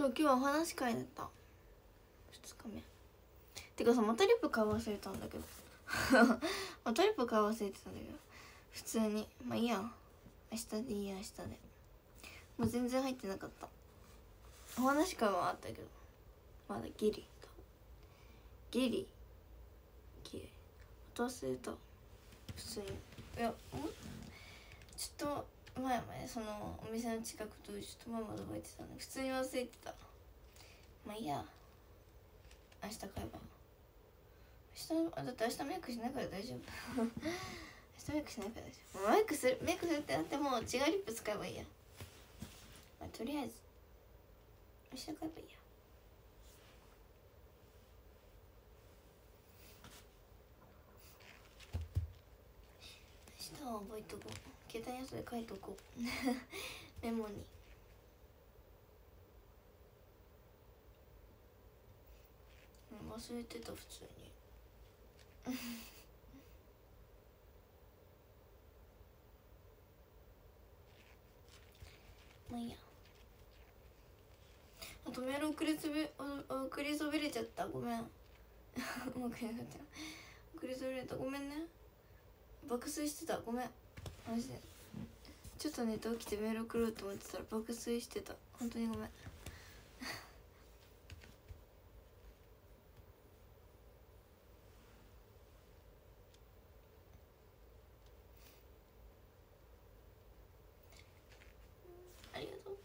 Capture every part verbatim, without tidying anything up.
そう今日はお話会だったふつかめ。てかさまたリップ買い忘れたんだけどまたリップ買い忘れてたんだけど普通にまあいいや明日でいいや明日でもう全然入ってなかった。お話会はあったけどまだギリギリギリまた忘れた。普通にいやんちょっと前までそのお店の近くとちょっとママと覚えてたの普通に忘れてた。まあいいや明日買えば明日だって明日メイクしないから大丈夫明日メイクしないから大丈夫メイクするメイクするってなっても違うリップ使えばいいや、まあ、とりあえず明日買えばいいや。明日は覚えとこう携帯やつで書いとこうメモに。忘れてた普通にまあいいや。あとメール送りつべ送りそびれちゃったごめんもうくれなかった送りそびれたごめんね爆睡してたごめんマジでちょっと寝て起きてメール送ろうと思ってたら爆睡してた本当にごめんありがとう。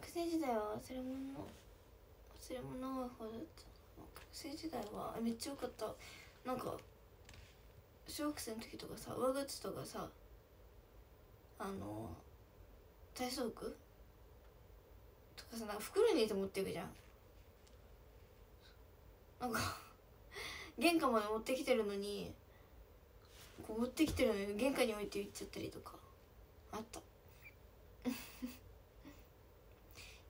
学生時代は忘れ物忘れ物多い方だった。学生時代はめっちゃ良かった。なんか小学生の時とかさ上靴とかさあの体操服とかさなんか袋に入れて持っていくじゃん。なんか玄関まで持ってきてるのにこう持ってきてるのに玄関に置いて行っちゃったりとかあった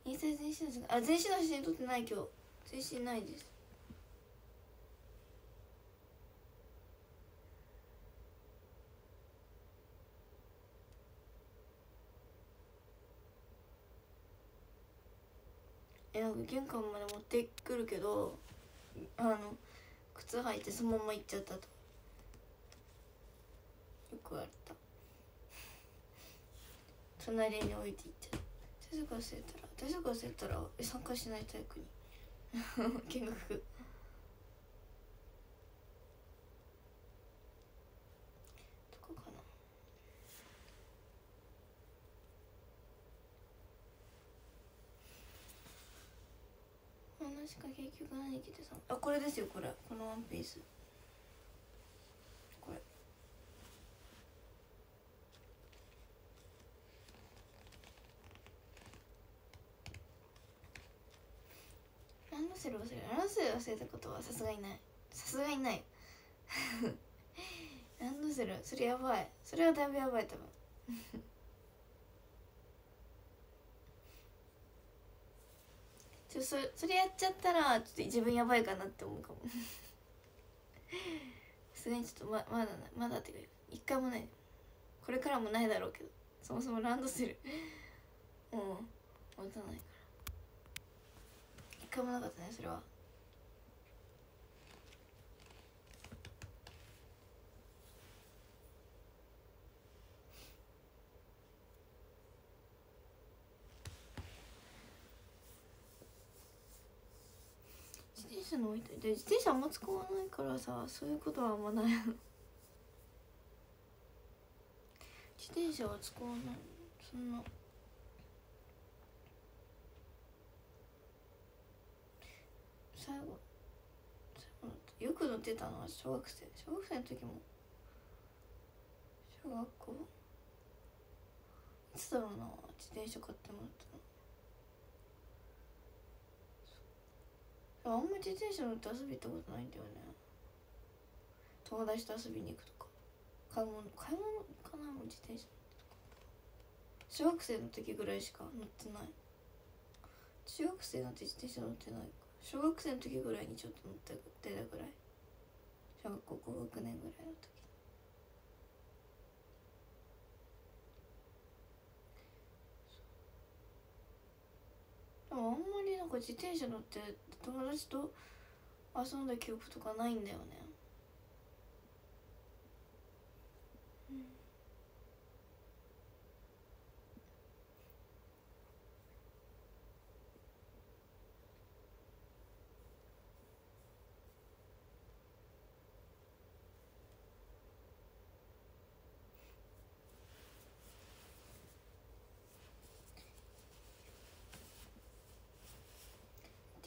インスタで全身の写真あ全身の写真撮ってない今日全身ないです。えなんか玄関まで持ってくるけどあの靴履いてそのまま行っちゃったとよくあった隣に置いていっちゃった体操忘れたら体操忘れたら参加しない体育に見学どこかな話か結局何着てさあこれですよこれこのワンピースこれランドセル忘れランドセル忘れたことはさすがにないさすがにないランドセルそれやばいそれはだいぶやばい多分ちょ そ, それやっちゃったらちょっと自分やばいかなって思うかもすでにちょっと ま, まだないまだって一回もないこれからもないだろうけどそもそもランドセルうん持たないから一回もなかったねそれは。で自転車あんま使わないからさそういうことはあんまない自転車は使わないそんな最後最後だったよく乗ってたのは小学生小学生の時も小学校いつだろうな自転車買ってもらったのあんまり自転車乗って遊び行ったことないんだよね友達と遊びに行くとか買い物買い物かなもう自転車小学生の時ぐらいしか乗ってない中学生なんて自転車乗ってない小学生の時ぐらいにちょっと乗ってたぐらい小学校ごろくねんぐらいの時でもあんまりなんか自転車乗って友達と遊んだ記憶とかないんだよね。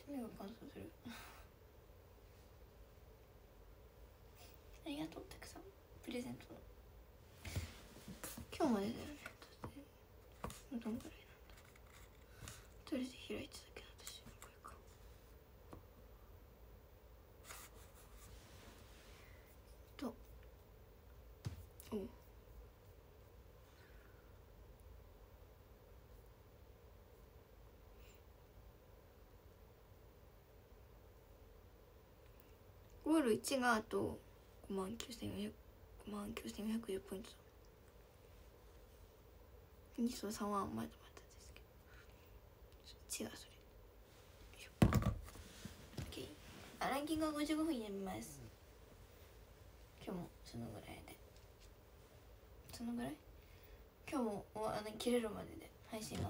目が乾燥する。ありがとう、たくさんプレゼント。今日までだよね。どんぐらいなんだ。とりあえず開いてたけど私もこれか。とおう。ゴールいちがあとごまんきゅうせんよんひゃく ごまんきゅうせんよんひゃくじゅうポイントだ。に層さんはまだまだですけど違うそれ、okay、あランキングはごじゅうごふんになります。今日もそのぐらいでそのぐらい今日もあの切れるまでで配信が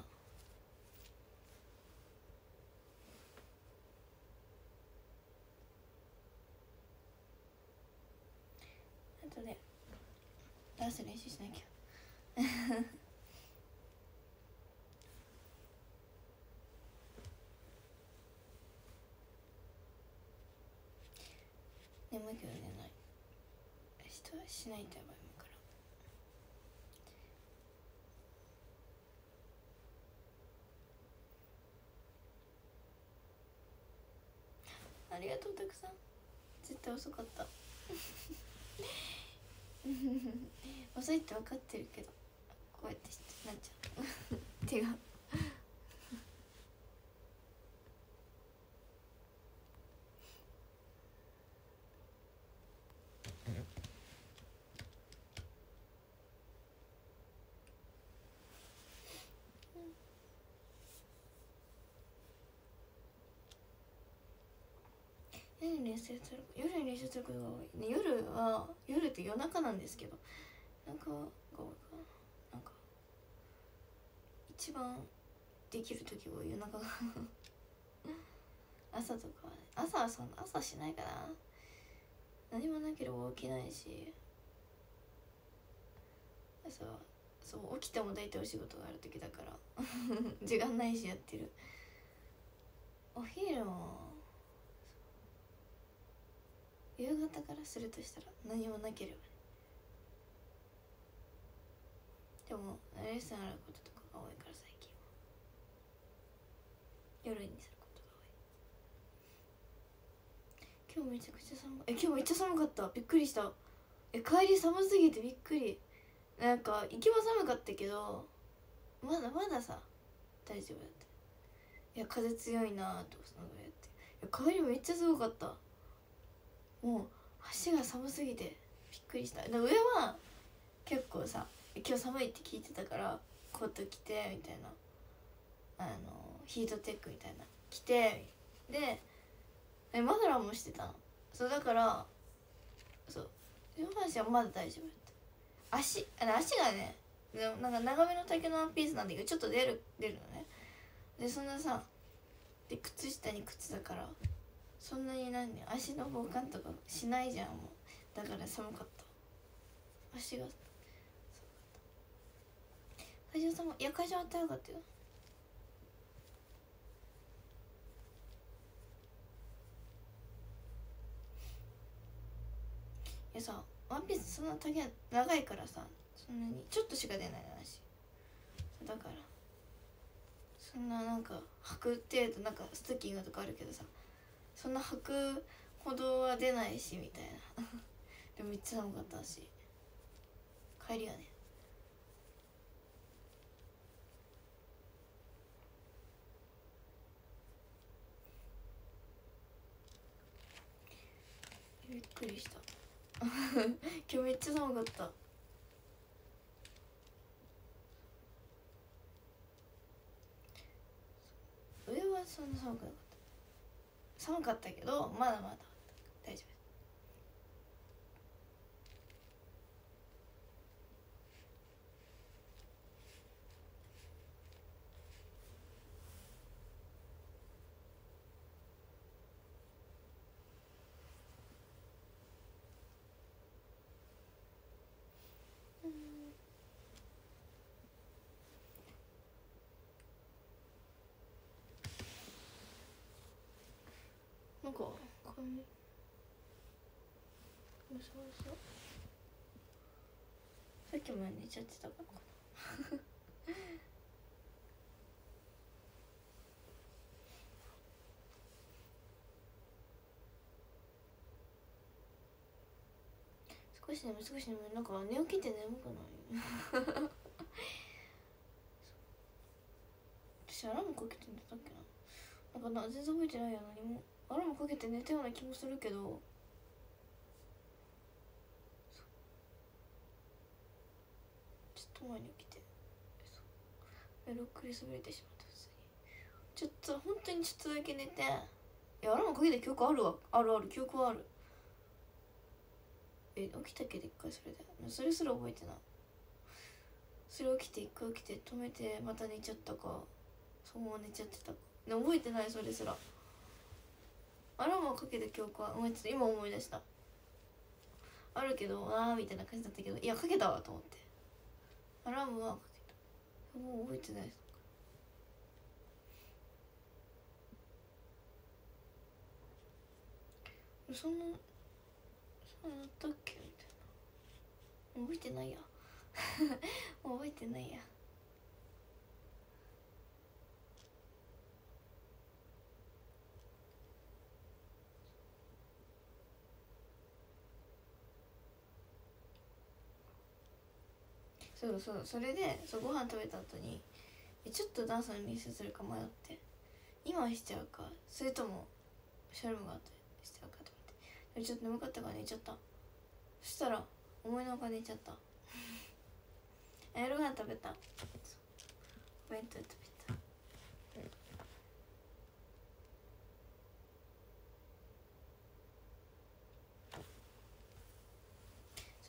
でダンス練習しなきゃ眠いけど寝ない。明日はしないとやばいから。ありがとうたくさん。絶対遅かった遅いって分かってるけどこうやってなっちゃう手が夜に練習する夜に練習することが多い、ね、夜は夜って夜中なんですけどなんかが多いかな。なんか一番できる時は夜中が朝とか、ね、朝はそんな朝しないかな。何もなければ起きないし朝はそう起きても大体お仕事がある時だから時間ないしやってる。お昼も夕方からするとしたら何もなければね。でもレッスンあることとかが多いから最近は夜にすることが多い。今日めちゃくちゃ寒かった。え今日めっちゃ寒かった。びっくりした。え帰り寒すぎてびっくり。なんか行きは寒かったけどまだまださ大丈夫だった。いや風強いなとそのぐらいやって。いや帰りめっちゃすごかった。もう足が寒すぎてびっくりした。で上は結構さ今日寒いって聞いてたからコート着てみたいなあのヒートテックみたいな着てでえマフラーもしてたの。そうだからそう上半身はまだ大丈夫だった。足あ足がねなんか長めの丈のワンピースなんだけどちょっと出る出るのね。でそんなさで靴下に靴だからそんなに何足の防寒とかしないじゃん。もうだから寒かった。足が寒かった。会場さんもいや会場は暖かかったよ。いやさワンピースそんな丈長いからさそんなにちょっとしか出ないの足だからそんななんか履く程度なんかストッキングとかあるけどさそんな履くほどは出ないしみたいなでもめっちゃ寒かったし帰りはねびっくりした今日めっちゃ寒かった。上はそんな寒くなかった寒かったけどまだまだ大丈夫。なんかこんなむしゃむしゃさっきまで寝ちゃってたからかな少し眠い少し眠いなんか寝起きって眠くない？私アラームかけて寝たっけな、なんかな全然覚えてないや何も。アラームかけて寝たような気もするけど、ちょっと前に来てメロクリ滑れてしまった。ちょっと本当にちょっとだけ寝て、いやアラームかけて記憶あるわ、あるある記憶はある。え起きたけど一回それでそれすら覚えてない。それ起きて一回起きて止めてまた寝ちゃったか、そのまま寝ちゃってたかで覚えてないそれすら。アラームをかけた記憶はもうちょっと今思い出したあるけど、あーみたいな感じだったけど、いやかけたわと思ってアラームはかけた、もう覚えてないです。そんなそうなったっけみたいな、覚えてないやもう覚えてないや。そうそう、それでそうご飯食べた後にちょっとダンスの練習するか迷って今しちゃうかそれともシャルムがあってしちゃうかと思って、ちょっと眠かったから寝ちゃった。そしたら思いのほか寝ちゃった夜ご飯食べた、お弁当食べた、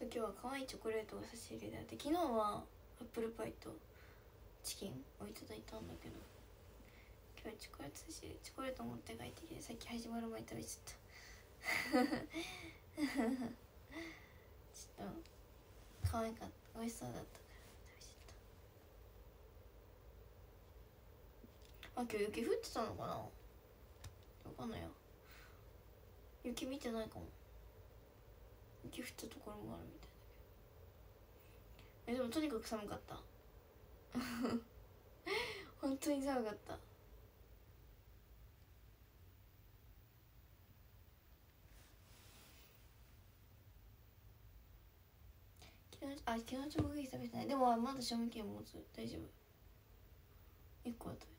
今日は可愛いチョコレートが差し入れであって、昨日はアップルパイとチキンをいただいたんだけど、今日はチョコレート差し入れチョコレート持って帰ってきてさっき始まる前に食べちゃったちょっと可愛かった、美味しそうだったから食べちゃった。あ今日雪降ってたのかな、分かんないよ、雪見てないかも。雪降ったところもあるみたいだけど、えでもとにかく寒かった本当に寒かった。昨日あ昨日チョコケーキ食べてない、でもまだ賞味期限持つ、大丈夫。いっこは食べた。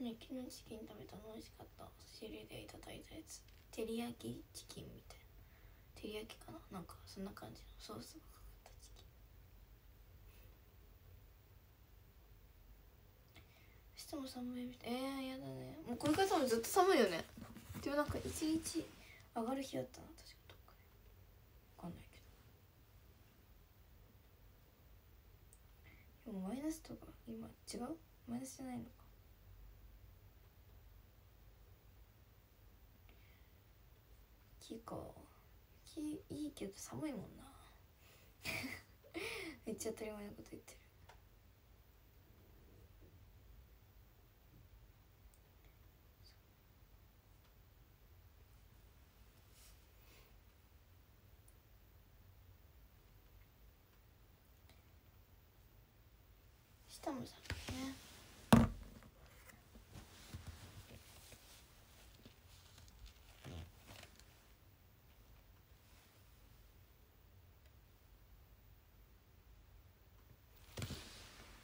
ね、昨日チキン食べたの美味しかった。差し入れでいただいたやつ、照り焼きチキンみたいな、照り焼きかな、なんかそんな感じのソースがかかったチキン。明日も寒いみたい、えーやだね、もうこれから多分ずっと寒いよね。でもなんか一日上がる日だったな確か、どっかで分かんないけど。でもマイナスとか今違う、マイナスじゃないのか。雪か、雪いいけど寒いもんなめっちゃ当たり前のこと言ってる。下も寒いね。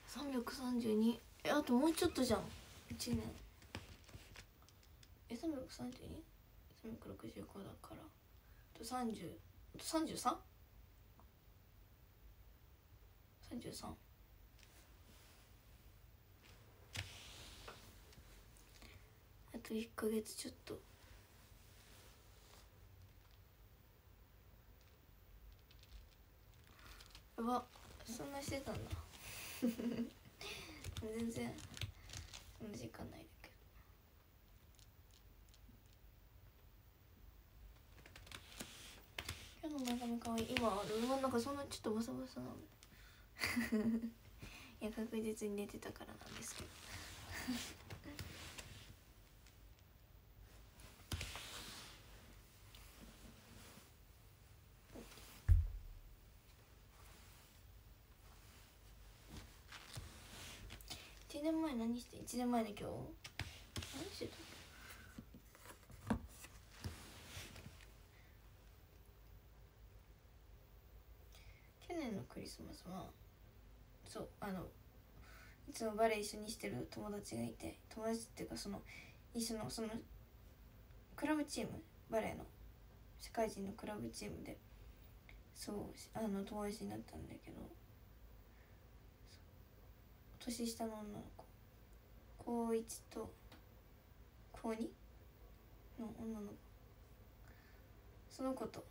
さんびゃくさんじゅうに、えあともうちょっとじゃんいちねん、え さんびゃくさんじゅうに?さんびゃくろくじゅうご だからあとさんじゅうさんじゅうさん？ さんじゅうさん。 あといっかげつちょっと。やば、そんなしてたんだ全然無時間ない。前髪可愛い。今なんかそんなちょっとボサボサなのいや確実に寝てたからなんですけどいちねんまえ何していちねんまえの今日何してた。クリスマスはそうあのいつもバレエ一緒にしてる友達がいて、友達っていうかその一緒のそのクラブチーム、バレエの世界人のクラブチームでそうあの友達になったんだけど、年下の女の子高いちと高にの女の子、その子と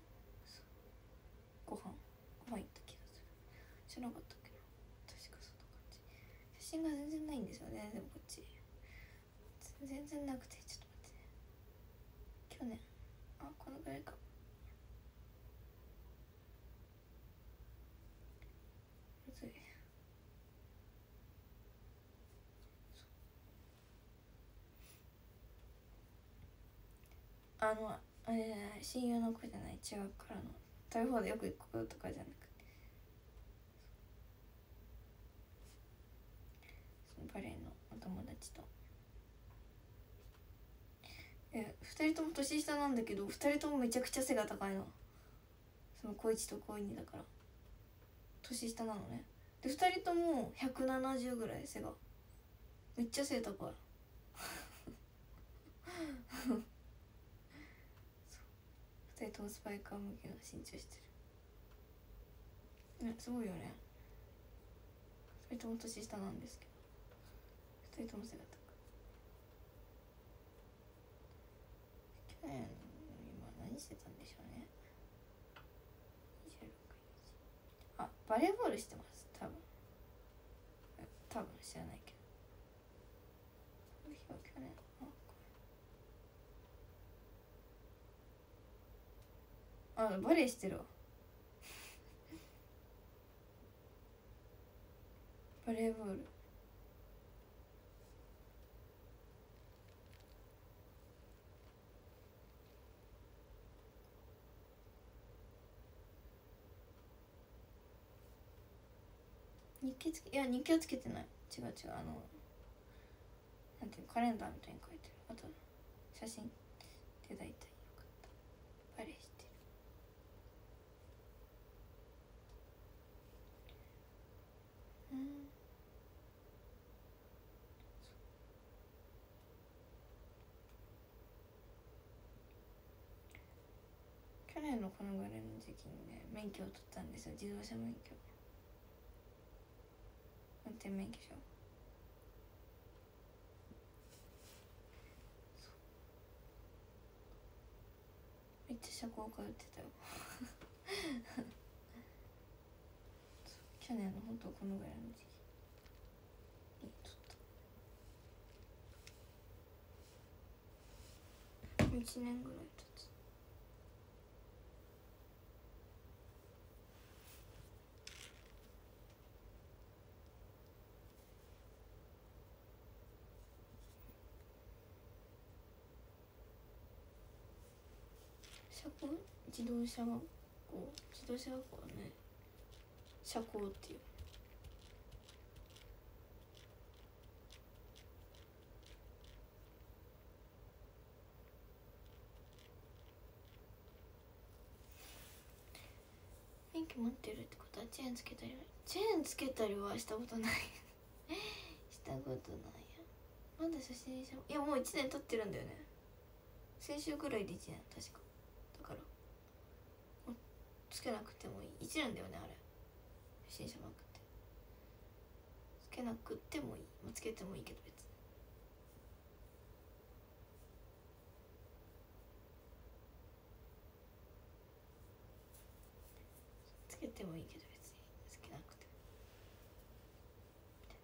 ご飯ご飯行った。知らなかったっけな、確かそんな感じ。写真が全然ないんですよね。でもこっち全然なくて、ちょっと待ってね。去年あこのぐらいか。むずい。あのあれじゃない、親友の子じゃない、違うからの台風でよく行くとかじゃなくて。バレエのお友達とえふたりとも年下なんだけど、ふたりともめちゃくちゃ背が高いの。その高いちと高にだから年下なのね。でふたりともひゃくななじゅうぐらい背が、めっちゃ背高いふたりともスパイカー向けの身長してる、ね、すごいよね。ふたりとも年下なんですけど去年の今何してたんでしょうね。にじゅうろくにちあバレーボールしてます、多分多分知らないけど。この日は去年あこれあバレーしてるわバレーボール日記つけ、いや日記はつけてない、違う違う、あのなんていうのカレンダーみたいに書いてる。あと写真で大体よかった。バレしてる。うん、去年のこのぐらいの時期にね免許を取ったんですよ、自動車免許、運転免許証。めっちゃ車高通ってたよ去年の本当このぐらいの時期に撮った。いちねんぐらい撮った。自動車学校、自動車学校はね車高っていう。免許持ってるってことはチェーンつけたりはチェーンつけたりはしたことないしたことないや。まだ初心者、いやもういちねん経ってるんだよね。先週ぐらいでいちねん確か。持っけなくてもいい、いちなんだよねあれ、不審者マークって。つけなくてもいい、まあ、つけてもいいけど別に。つけてもいいけど別につけなくてもみた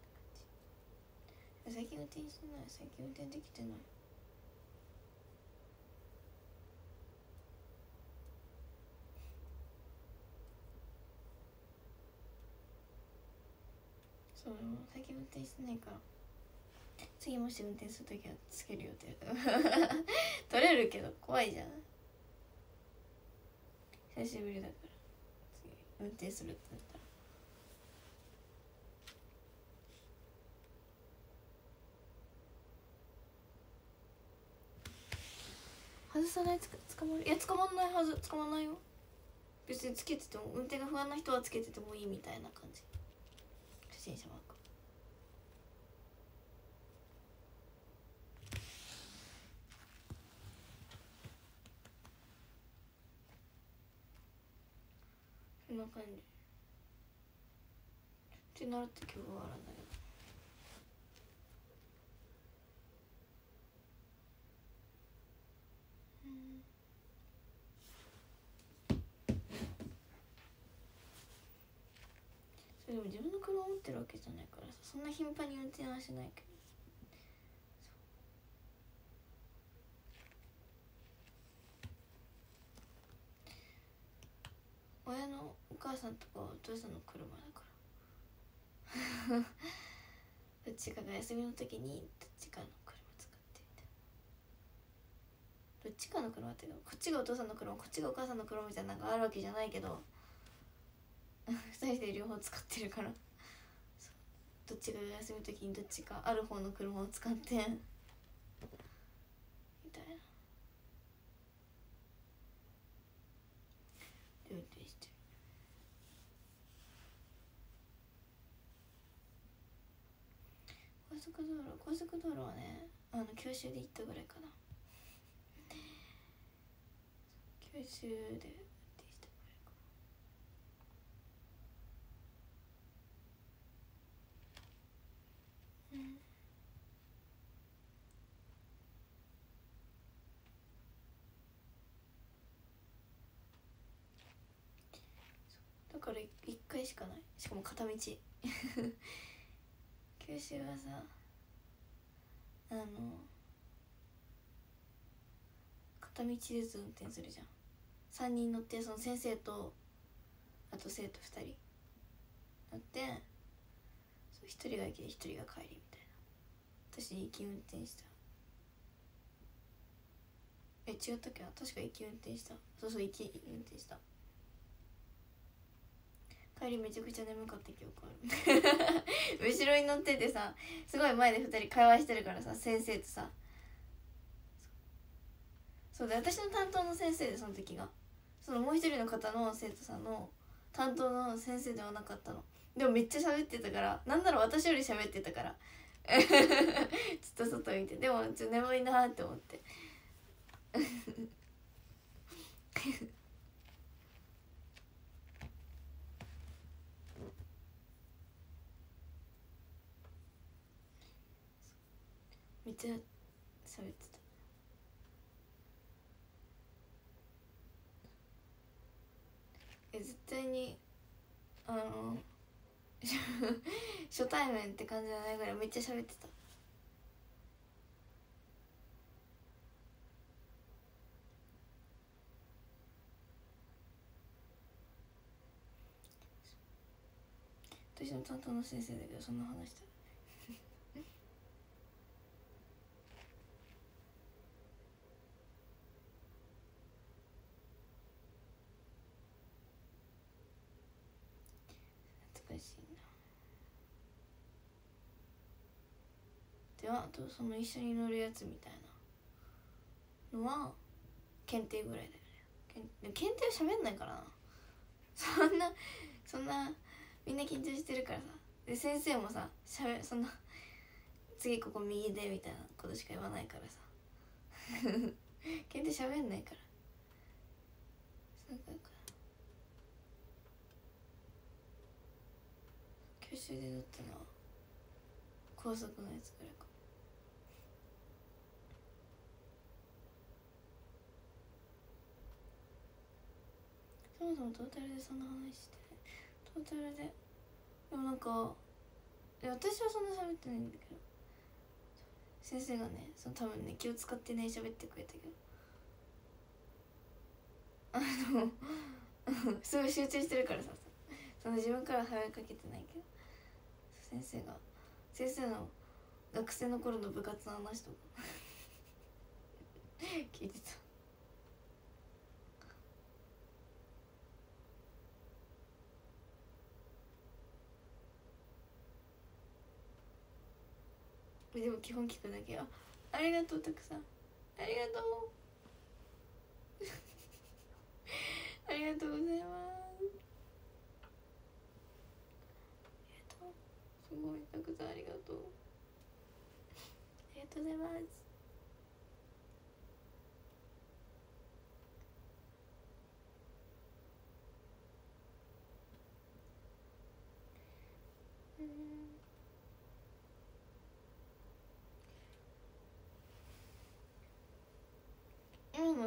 いな感じ。最近運転してない、最近運転できてない。そう、最近運転してないから次もし運転するときはつけるよって取れるけど怖いじゃん、久しぶりだから次運転するってなったら。外さない、つか捕まる、いや捕まんないはず、捕まんないよ別に。つけてても運転が不安な人はつけててもいいみたいな感じ。不審者マーク、そんな感じって習った記憶があるんだけど。でも自分の車を持ってるわけじゃないからさ、そんな頻繁に運転はしないけど。親のお母さんとかお父さんの車だからどっちかが休みの時にどっちかの車使ってみたいな。どっちかの車っていうの、こっちがお父さんの車こっちがお母さんの車みたいなのがあるわけじゃないけどふたりで両方使ってるからどっちが休み時にどっちかある方の車を使ってみたいな運転してる。高速道路、高速道路はね、あの教習で行ったぐらいかな教習で。だからいっかいしかない、しかも片道九州はさ、あの片道ずつ運転するじゃん。さんにん乗って、その先生とあと生徒ふたり乗って、そうひとりが行きでひとりが帰りみたいな。私行き運転した、え違ったっけな、確か行き運転した、そうそう行き運転した。帰りめちゃくちゃ眠かった記憶ある後ろに乗っててさ、すごい前でふたり会話してるからさ、先生とさ、そうで私の担当の先生で、その時がそのもう一人の方の生徒さんの担当の先生ではなかったの。でもめっちゃ喋ってたから、なんなら私より喋ってたからちょっと外見て、でもちょっと眠いなーって思ってめっちゃ喋ってた。え絶対にあの初対面って感じじゃないぐらいめっちゃ喋ってた。私の担当の先生だけどそんな話した。ではあとその一緒に乗るやつみたいなのは検定ぐらいだよね。検定は喋んないからな、そんなそんなみんな緊張してるからさ。で先生もさ、しゃべそんな次ここ右でみたいなことしか言わないからさ検定喋んないから、そうか九州で乗ったのは高速のやつぐらいか。そもそもトータルでそんな話してトータルででもなんか私はそんな喋ってないんだけど、先生がね、その多分ね気を使ってね喋ってくれたけど、あのすごい集中してるからさ、その自分から話しかけてないけど、先生が先生の学生の頃の部活の話とか聞いてた。でも基本聞くだけ。あ、ありがとうたくさん、ありがとうありがとうございます、ありがとう、すごいたくさんありがとう、ありがとうございます。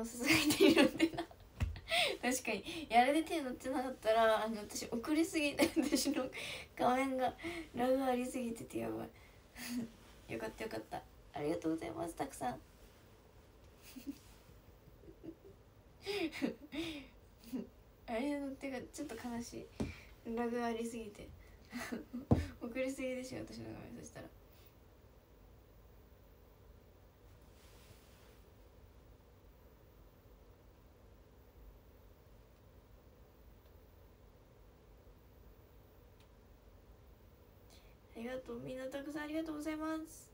注いでいるんでな確かにやれで手乗ってなかったら、あの私遅れすぎて、私の画面がラグありすぎててやばいよかったよかった、ありがとうございますたくさんあれで乗ってがちょっと悲しい、ラグありすぎて遅れすぎでしょ私の画面。そしたらありがとう、みんなたくさんありがとうございます。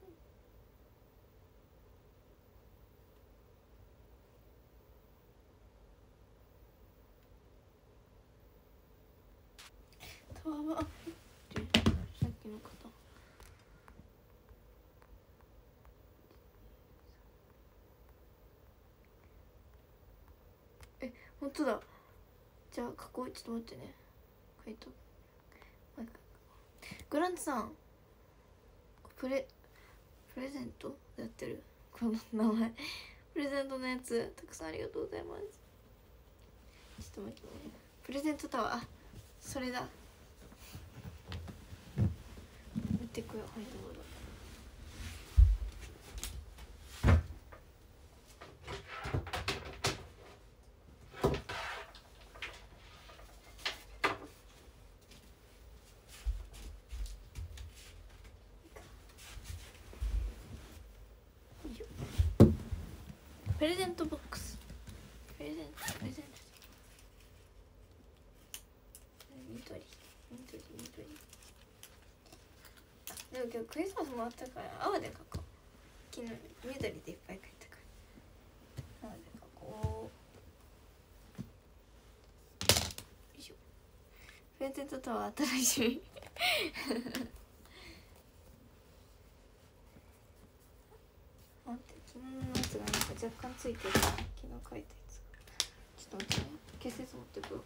タワーはさっきの方、え、本当だ。じゃあ書こう、ちょっと待ってね、書いとく。グランツさん、プレプレゼントやってる、この名前プレゼントのやつたくさんありがとうございます。ちょっと待ってね、プレゼントタワー、あ、それだ、持ってこよう、はい、どうぞ。プレゼントボックス、プレゼント、プレゼント、緑緑緑。でも今日クリスマスもあったから青で書こう。昨日緑でいっぱい書いたから青で書こう。よいしょ、プレゼントとは新しい待って、昨日のやつがなんか若干ついてる、昨日書いたやつ。ちょっと待ってね、消すやつ持ってくる。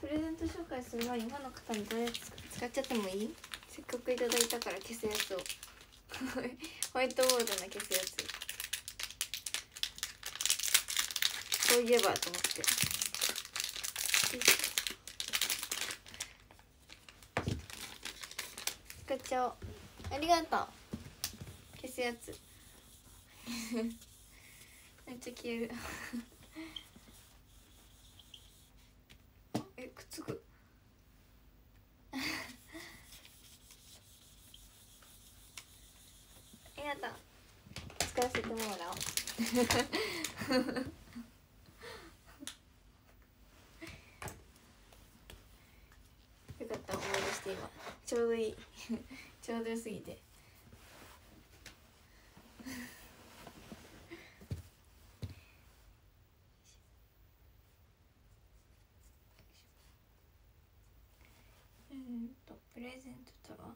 プレゼント紹介する前に今の方にどうやって使っちゃってもいい？せっかくいただいたから消すやつをホワイトボードの消すやつ、そういえばと思って、使っちゃおう。ありがとう、消すやつめっちゃ消えるえ、くっつくやだ、使わせてもらおうよかった、思い出して今ちょうどいいちょうど良すぎてうんと、プレゼントとは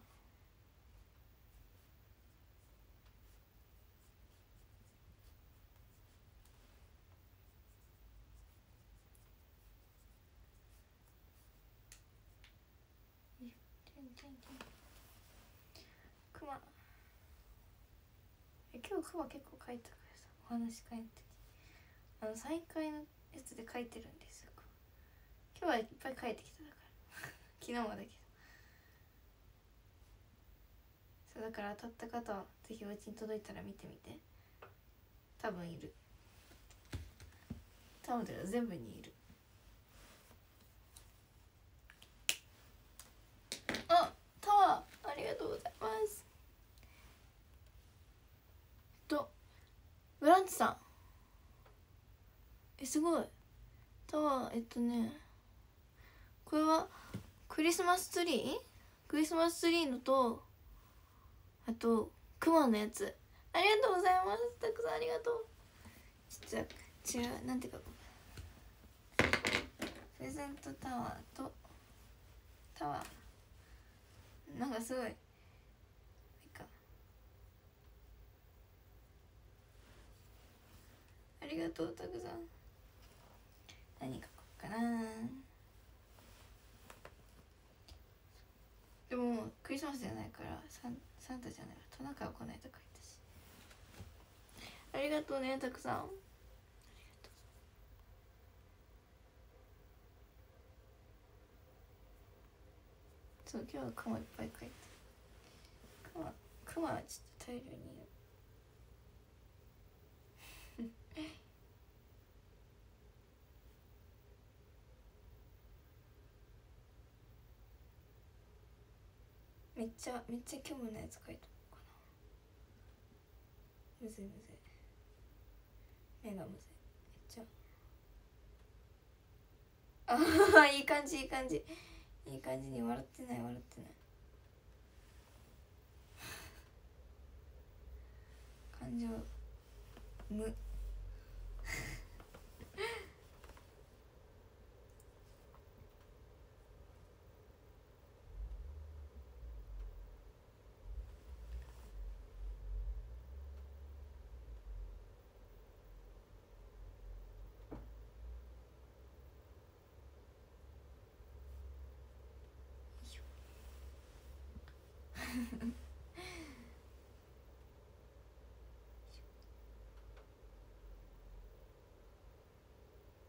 クマ、今日クマ結構描いたからさ、お話描いた時あの再開のやつで描いてるんですよ。今日はいっぱい描いてきただから昨日もだけど、そうだから当たった方はぜひお家に届いたら見てみて。多分いる、多分だよ、全部にいる。ありがとうございます。と、ブランチさん。え、すごい。タワー、えっとね。これはクリスマスツリー？クリスマスツリーのと、あと、クマのやつ。ありがとうございます。たくさんありがとう。ちょっと、違う、なんていうか。プレゼントタワーと、タワー。なんかすごい、なんかありがとうたくさん。何書こうかな。でもクリスマスじゃないからサン、サンタじゃないからトナカイは来ないとか言ったし、ありがとうねたくさん。そう今日はクマいっぱい描いた。クマ、クマはちょっと大量にいるめっちゃめっちゃ虚無なやつ描いたのかな。むずいむずい、目がむずい。めっちゃあいい感じいい感じいい感じに笑ってない笑ってない感情無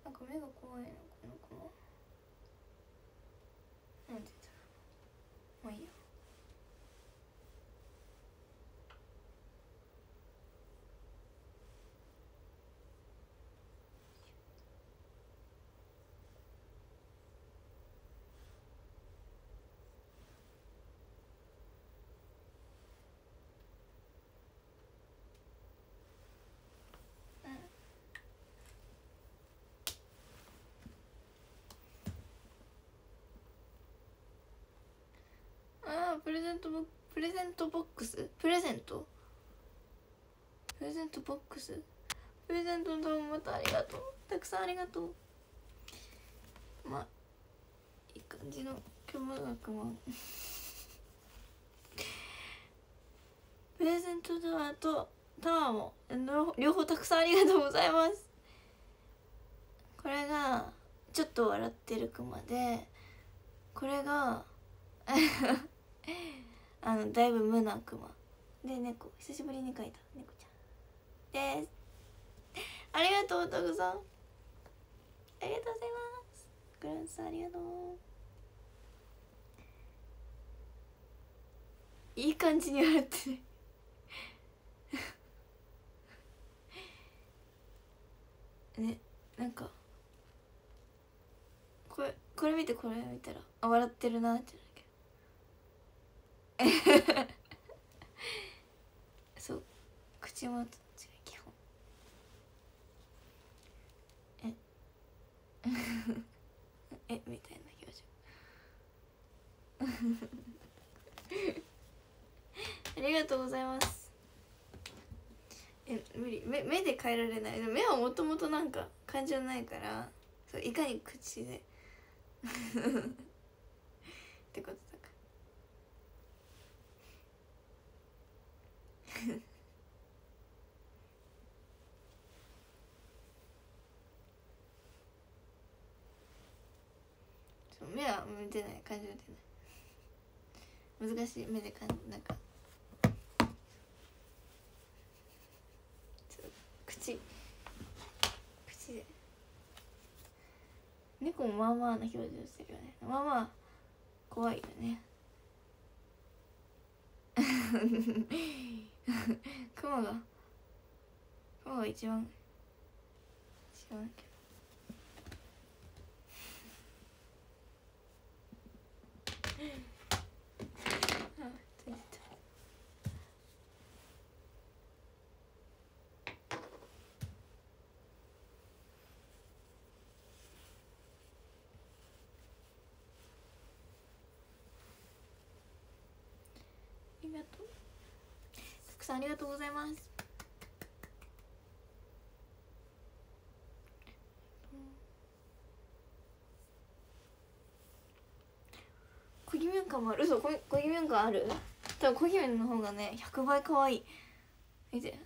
なんか目が怖いな、この子も。なんて言ったら、もういいよ。プレゼントボ、プレゼントボックス、プレゼント、プレゼントボックス、プレゼントどうもまたありがとう、たくさんありがとう。まあいい感じの巨大額もプレゼントタワーとタワーも両方たくさんありがとうございます。これがちょっと笑ってるクマで、これがあのだいぶ無なクマで、猫久しぶりに描いた猫ちゃんです。ありがとうたくさん、ありがとうございます。グランさんありがとう。いい感じに笑ってるね、なんかこれこれ見て、これ見たらあ笑ってるなってなるけどそう口元違う基本ええみたいな表情ありがとうございます。え無理 目, 目で変えられない。目はもともとなんか感情ないから、そういかに口でってことだからそう目は見てない、感情出ない。難しい。目でかんなんか口口で。猫もまあまあな表情してるよね。まあまあ怖いよねクマがクマが一番一番たくさんありがとうございます。小木みょんかもある。嘘、小木みょんかある。多分小木みょんの方がねひゃくばい可愛い。見て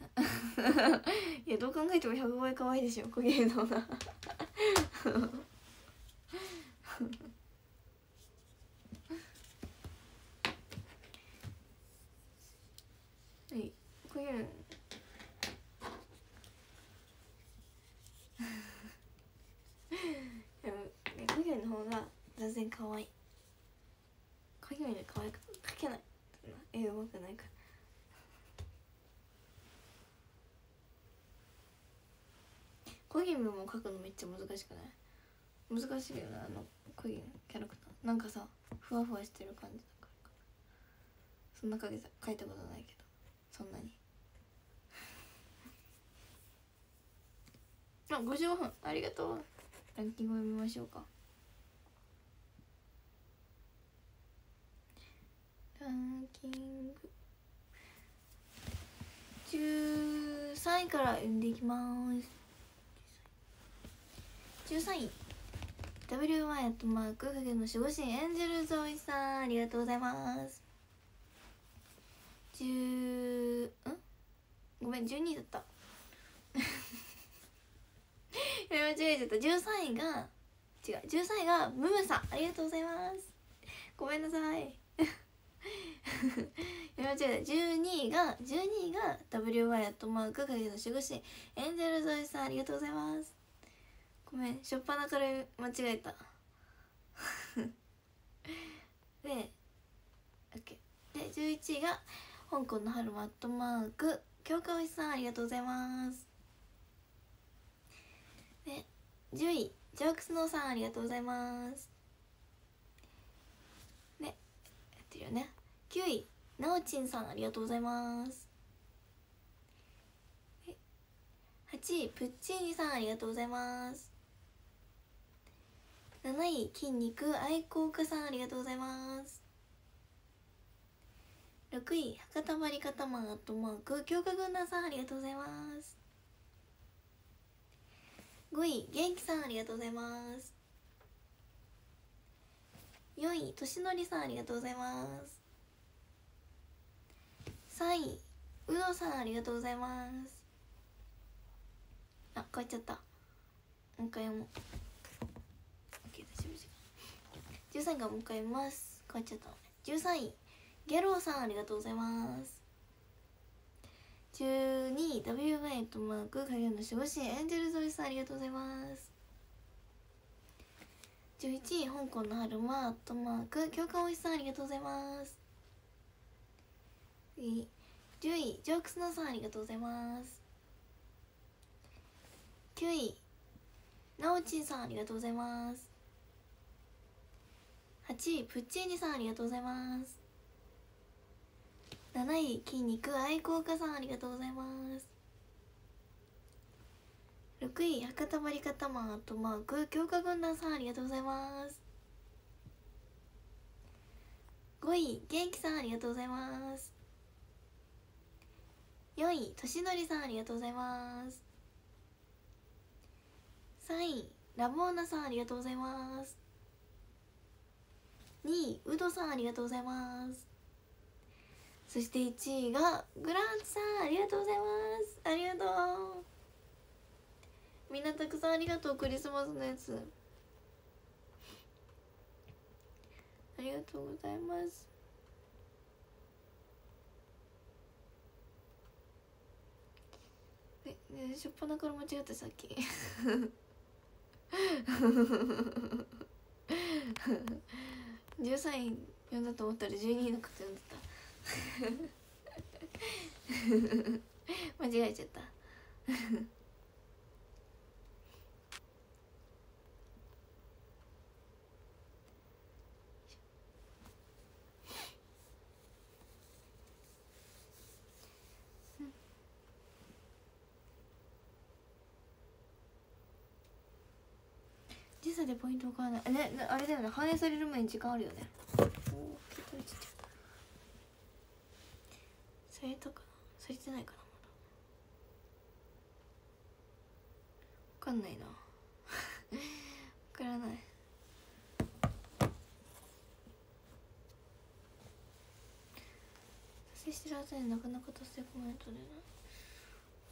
いやどう考えてもひゃくばい可愛いでしょ、小木みょんの方がかわいい。かきめでかわいく描けない。絵うまくないから。小木も描くのめっちゃ難しくない？難しいよな、あの小木のキャラクター。なんかさ、ふわふわしてる感じだからか。そんな描いたことないけど、そんなに。あ、ごじゅうごふんありがとう。ランキングを見ましょうか。ランキングじゅうさんいから読んでいきます。じゅうさんい ダブリューワン やとマークフゲの守護神エンジェルゾイさん、ありがとうございます。じゅう…んごめんじゅうにいだった間違えちゃった。じゅうさんいが違う、じゅうさんいがムムさん、ありがとうございます。ごめんなさい間違えた。じゅうにいがじゅうにいが ダブリューワン やとマーク影の守護神エンジェルゾイさん、ありがとうございます。ごめん初っ端から間違えたで、OK、でじゅういちいが香港の春マットマーク京香おじさん、ありがとうございます。でじゅういジョークスノーさん、ありがとうございます。っていうね、きゅういなおちんさん、ありがとうございます。はちいプッチーニさん、ありがとうございます。なない筋肉愛好家さん、ありがとうございます。ろくい博多まりかたまんアットマーク強化軍団さん、ありがとうございます。ごい元気さん、ありがとうございます。よんいとしのりさん、ありがとうございます。さんいうどさん、ありがとうございます。あ、変えちゃった。もう一回読もう。 OK 大丈夫です。じゅうさんいがもう一回読みます。変えちゃったのね。じゅうさんいゲローさん、ありがとうございます。じゅうにい ダブリューワン とマーク影の守護神エンジェルゾイさん、ありがとうございます。じゅういちい香港の春マートマーク教官おじさん、ありがとうございます。じゅういジョークスノーさん、ありがとうございます。きゅういなおちんさんありがとうございます。はちいプッチーニさんありがとうございます。なない筋肉愛好家さんありがとうございます。ろくい博多バリカタマンとマーク強化軍団さんありがとうございます。ごい元気さんありがとうございます。よんいとしのりさんありがとうございます。さんいラボーナさんありがとうございます。にいウドさんありがとうございます。そしていちいがグランツさんありがとうございます。ありがとう、みんなたくさんありがとう。クリスマスのやつありがとうございます。え、ね、しょっぱなから間違ったさっきじゅうさんい呼んだと思ったらじゅうにいのこと呼んでた間違えちゃった時差でポイントわからない、ね、あれだよね、反映される前に時間あるよね。おー、携帯ちっちゃい。されたかな、されてないかな、まだわかんないなわからない。達成してるはずでなかなか達成コメントでね、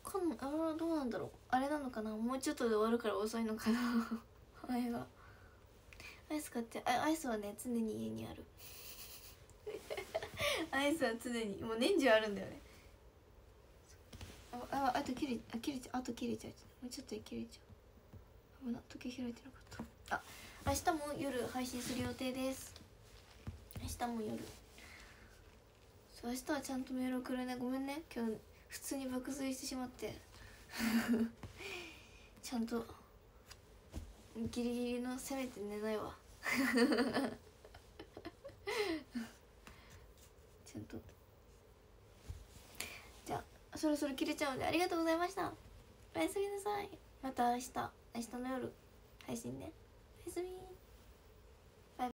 わかんない。あれどうなんだろう、あれなのかな、もうちょっとで終わるから遅いのかなあれが。アイス買って、あアイスはね常に家にあるアイスは常にもう年中あるんだよね。あああと切れあ切れちゃうあと切れちゃうもうちょっとで切れちゃう。危な、時計開いてなかった。あ明日も夜配信する予定です。明日も夜、そう明日はちゃんとメール送るね。ごめんね、今日普通に爆睡してしまってちゃんとギリギリのせめて寝ないわちゃんと。じゃあそろそろ切れちゃうんで、ありがとうございました。おやすみなさい。また明日、明日の夜配信ね。おやすみ。